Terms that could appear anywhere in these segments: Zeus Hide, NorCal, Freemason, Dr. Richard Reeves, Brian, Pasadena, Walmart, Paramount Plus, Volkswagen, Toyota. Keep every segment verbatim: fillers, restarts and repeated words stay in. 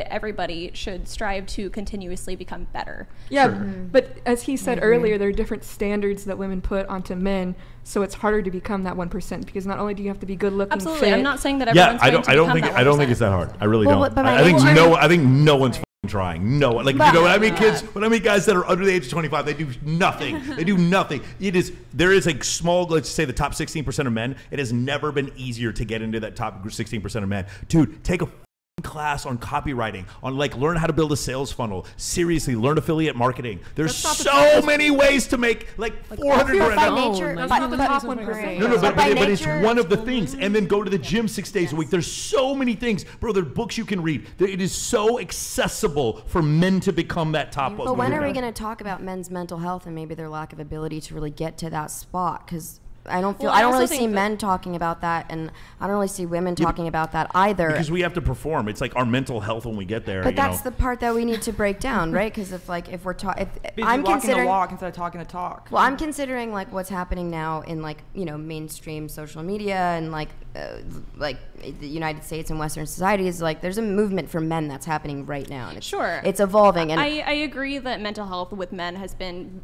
Everybody should strive to continuously become better. Yeah, sure. Mm-hmm. But as he said mm-hmm. earlier, there are different standards that women put onto men, so it's harder to become that one percent, because not only do you have to be good looking. Absolutely, fit, I'm not saying that everyone's yeah, I don't, I don't think that I don't think it's that hard. I really well, don't. But I, I think well, no. I think no one's f***ing trying. No, like but, you know, when I meet kids, when I meet guys that are under the age of twenty-five, they do nothing. They do nothing. It is there is a small, let's say, the top sixteen percent of men. It has never been easier to get into that top sixteen percent of men. Dude, take a class on copywriting, on like learn how to build a sales funnel. Seriously, learn affiliate marketing. There's so many ways to make like, like four hundred grand. No, no, but, but, but it's one of the things. And then go to the gym six days yes. a week. There's so many things, bro. There are books you can read. It is so accessible for men to become that top. But when are we going to talk about men's mental health and maybe their lack of ability to really get to that spot? Because I don't feel. Well, I don't I really see men talking about that, and I don't really see women talking yeah, about that either. Because we have to perform. It's like our mental health when we get there. But you that's know. the part that we need to break down, right? Because if like if we're talking, I'm walking considering the walk instead of talking the talk. Well, I'm considering like what's happening now in like you know mainstream social media and like uh, like the United States and Western society is like there's a movement for men that's happening right now. And it's, sure, it's evolving. And I, I agree that mental health with men has been.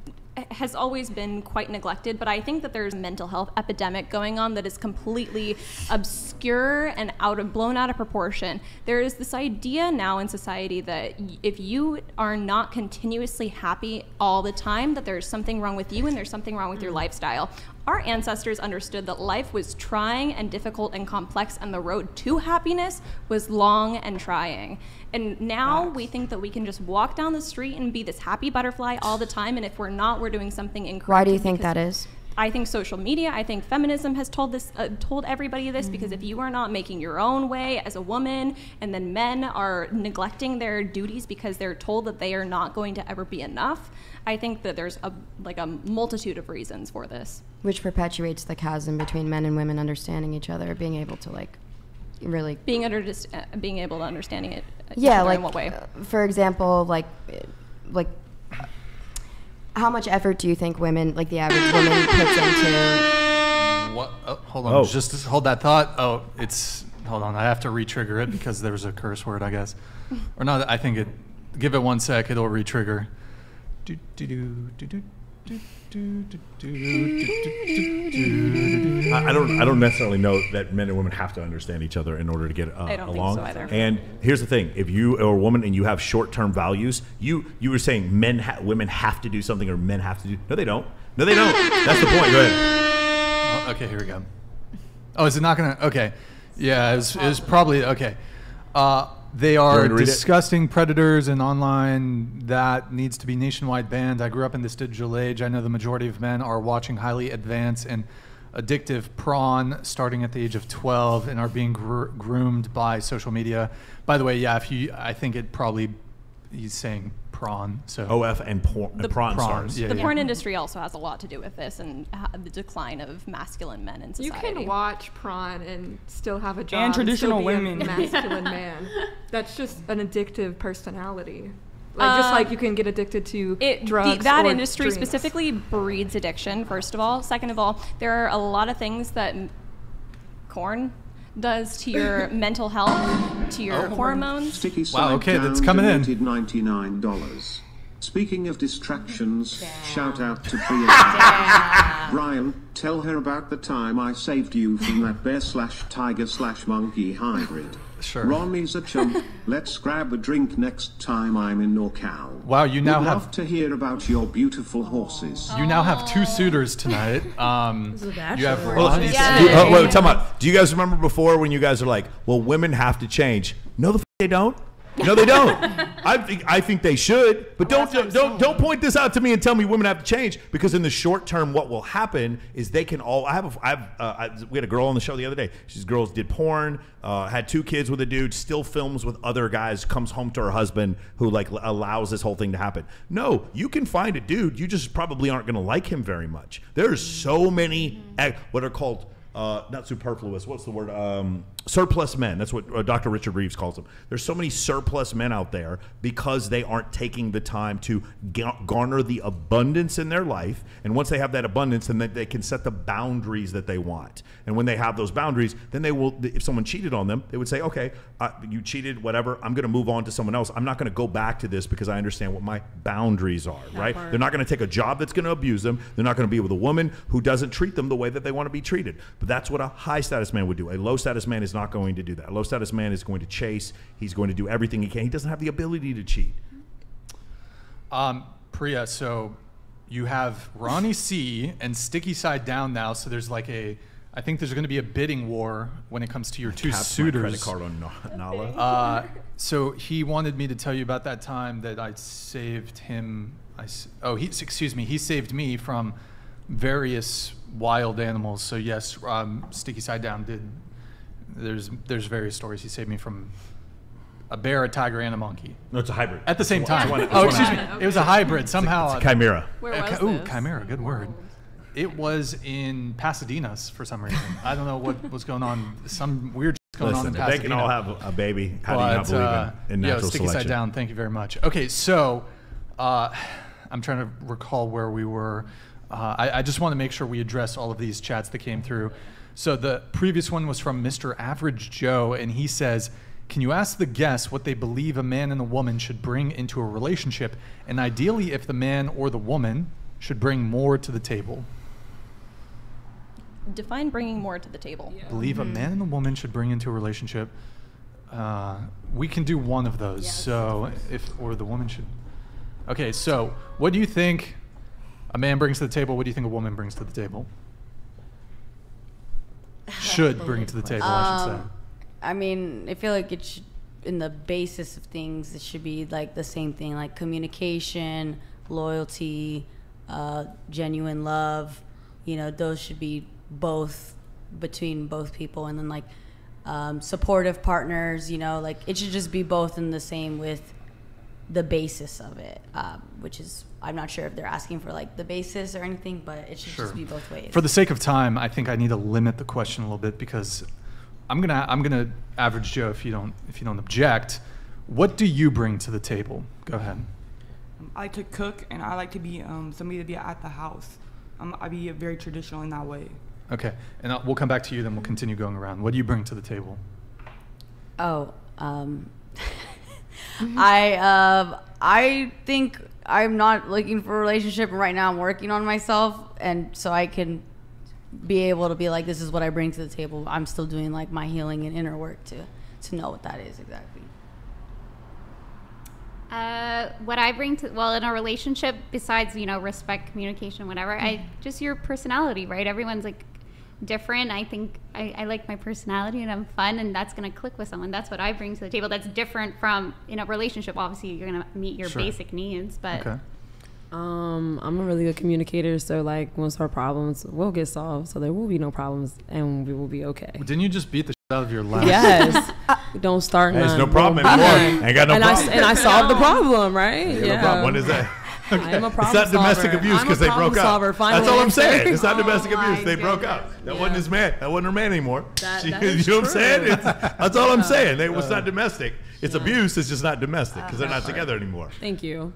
has always been quite neglected, but I think that there's a mental health epidemic going on that is completely obscure and out of blown out of proportion. There is this idea now in society that if you are not continuously happy all the time, that there's something wrong with you and there's something wrong with your lifestyle. Our ancestors understood that life was trying and difficult and complex, and the road to happiness was long and trying. And now we think that we can just walk down the street and be this happy butterfly all the time, and if we're not, we're doing something incorrect. Why do you think that is? I think social media, I think feminism has told this, uh, told everybody this, mm-hmm. because if you are not making your own way as a woman, and then men are neglecting their duties because they're told that they are not going to ever be enough, I think that there's a like a multitude of reasons for this. Which perpetuates the chasm between men and women understanding each other, being able to like really... Being, under, uh, being able to understanding it yeah, like, in what way? Uh, for example, like like... how much effort do you think women, like the average woman, puts into? What? Oh, hold on, oh. just, just hold that thought. Oh, it's hold on. I have to re-trigger it because there was a curse word, I guess, or no? I think it. Give it one sec. It'll re-trigger. Do do do do do do do do. I don't. I don't necessarily know that men and women have to understand each other in order to get uh, I don't along. Think so either. And here's the thing: if you are a woman and you have short-term values, you you were saying men, ha women have to do something, or men have to do. No, they don't. No, they don't. That's the point. Go ahead. Oh, okay, here we go. Oh, is it not gonna? Okay, yeah, it's it was probably okay. Uh, They are disgusting predators and online. That needs to be nationwide banned. I grew up in this digital age. I know the majority of men are watching highly advanced and addictive porn starting at the age of twelve and are being gr groomed by social media. By the way, yeah, if you, I think it probably, he's saying prawn. So O F and porn, the prawn stars. Yeah, the yeah. porn industry also has a lot to do with this and the decline of masculine men in society. You can watch prawn and still have a job and traditional and women, a masculine yeah. man. That's just an addictive personality. Like, just like you can get addicted to it, drugs the, That or industry drinks. specifically breeds addiction, first of all. Second of all, there are a lot of things that corn does to your mental health, to your oh, hormones. Sticky wow, okay, that's coming in. ninety-nine dollars. Speaking of distractions, Damn. shout out to Priya. Brian, tell her about the time I saved you from that bear slash tiger slash monkey hybrid. Sure. Ronnie's a chump. Let's grab a drink next time I'm in NorCal. Wow, you now We'd have love to hear about your beautiful horses. You now have two suitors tonight. Um, you have Ronnie. Yeah. Oh, wait, tell me. Do you guys remember before when you guys are like, "Well, women have to change"? No, the f they don't. No, they don't. I think I think they should, but don't don't don't, don't point this out to me and tell me women have to change, because in the short term, what will happen is they can all. I have a, I have uh, I, we had a girl on the show the other day. She's girls did porn, uh, had two kids with a dude, still films with other guys, comes home to her husband who like allows this whole thing to happen. No, you can find a dude. You just probably aren't going to like him very much. There's so many what are called uh, not superfluous. What's the word? Um, surplus men. That's what uh, Doctor Richard Reeves calls them. There's so many surplus men out there because they aren't taking the time to garner the abundance in their life. And once they have that abundance, then they, they can set the boundaries that they want. And when they have those boundaries, then they will, if someone cheated on them, they would say, okay, uh, you cheated, whatever, I'm going to move on to someone else. I'm not going to go back to this because I understand what my boundaries are, that right? Part. They're not going to take a job that's going to abuse them. They're not going to be with a woman who doesn't treat them the way that they want to be treated. But that's what a high status man would do. A low status man is not not going to do that. A low status man is going to chase. He's going to do everything he can. He doesn't have the ability to cheat. Um, Priya, so you have Ronnie C and Sticky Side Down now. So there's like a, I think there's going to be a bidding war when it comes to your I two suitors. My credit card on Nala. Uh, so he wanted me to tell you about that time that I saved him. I, oh, he, excuse me. He saved me from various wild animals. So yes, um, Sticky Side Down did. There's there's various stories. He saved me from a bear, a tiger, and a monkey. No, it's a hybrid. At the same time. One, oh, excuse me. Okay. It was a hybrid somehow. It's a chimera. Where was this? Ooh, chimera. Good word. It was in Pasadena for some reason. I don't know what was going on. Some weird shit's going Listen, on in Pasadena. They can all have a baby. How but, do you not believe uh, in, in natural yo, selection? Sticky Side Down. Thank you very much. Okay, so uh, I'm trying to recall where we were. Uh, I, I just want to make sure we address all of these chats that came through. So the previous one was from Mister Average Joe, and he says, can you ask the guests what they believe a man and a woman should bring into a relationship, and ideally if the man or the woman should bring more to the table? Define bringing more to the table. Yeah. Believe mm-hmm. a man and a woman should bring into a relationship. Uh, we can do one of those. Yes. So if, or the woman should. Okay, so what do you think a man brings to the table? What do you think a woman brings to the table? Should bring to the table, um, I should say. I mean, I feel like it should, in the basis of things, it should be like the same thing, like communication, loyalty, uh, genuine love. You know, those should be both between both people, and then like um, supportive partners. You know, like it should just be both in the same with the basis of it, um, which is. I'm not sure if they're asking for like the basis or anything, but it should sure. just be both ways. For the sake of time, I think I need to limit the question a little bit because I'm gonna I'm gonna Average Joe, if you don't if you don't object, what do you bring to the table? Go ahead. I like to cook, and I like to be um, somebody to be at the house. Um, I be very traditional in that way. Okay, and I'll, we'll come back to you. Then we'll continue going around. What do you bring to the table? Oh, um, I uh, I think. I'm not looking for a relationship, and right now I'm working on myself, and so I can be able to be like, this is what I bring to the table. I'm still doing like my healing and inner work to to know what that is exactly. Uh, what I bring to, well, in a relationship, besides, you know, respect, communication, whatever, mm-hmm. I just your personality, right? Everyone's like different. I think I, I like my personality, and I'm fun, and that's gonna click with someone. That's what I bring to the table. That's different from in a relationship. Obviously, you're gonna meet your sure. basic needs, but okay. um, I'm a really good communicator. So like, once our problems will get solved, so there will be no problems, and we will be okay. Well, didn't you just beat the shit out of your last? Yes. Don't start. There's no problem anymore. Ain't got no and problem. I, and I solved the problem, right? Yeah. No problem. What is that? Okay. I'm a problem it's not solver. Domestic abuse because they broke solver, up. Finally. That's all I'm saying. It's not oh domestic abuse. They goodness. Broke up. That yeah. wasn't his man. That wasn't her man anymore. That, she, that you know true. What I'm saying? It's, that's all I'm saying. They, uh, it's not domestic. It's yeah. abuse. It's just not domestic because uh, they're not part. Together anymore. Thank you.